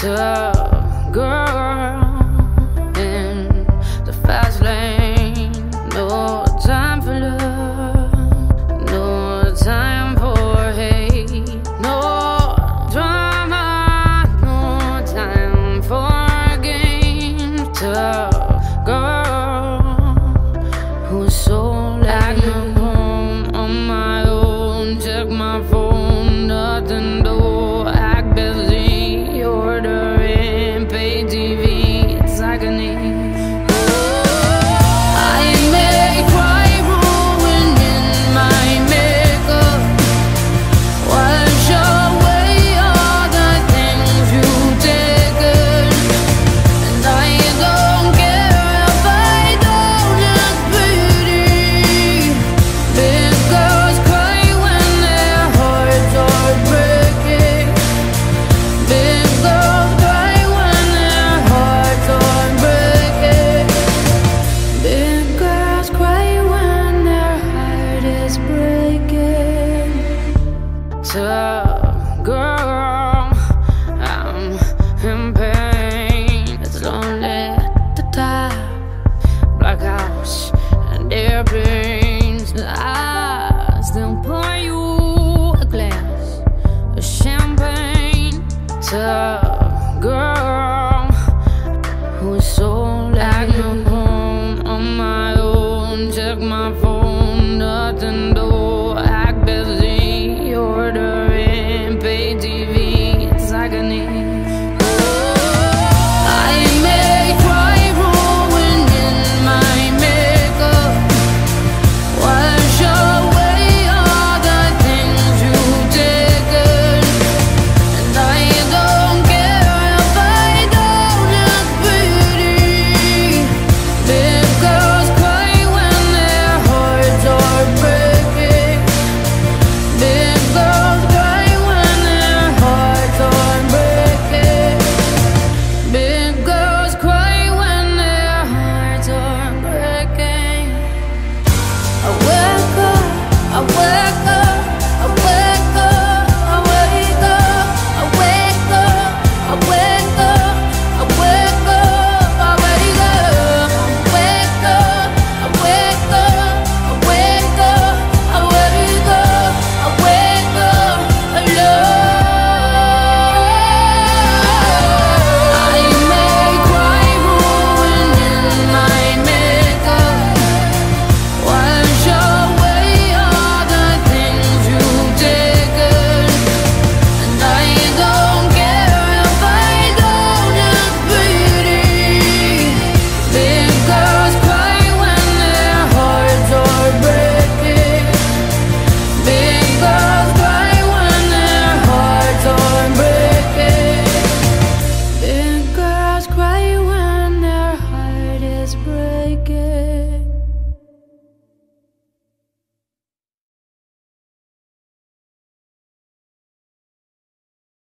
to